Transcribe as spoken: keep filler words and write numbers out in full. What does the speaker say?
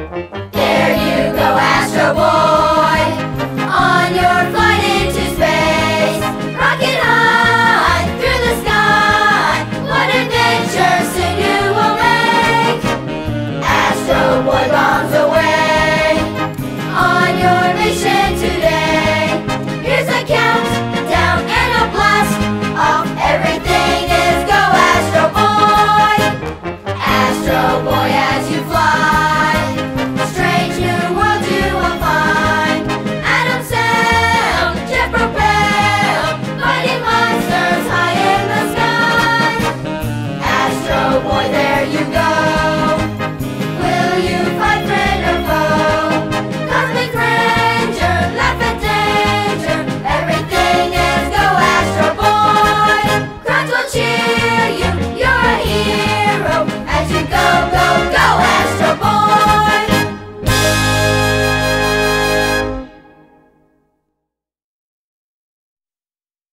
There you go, Astro Boy.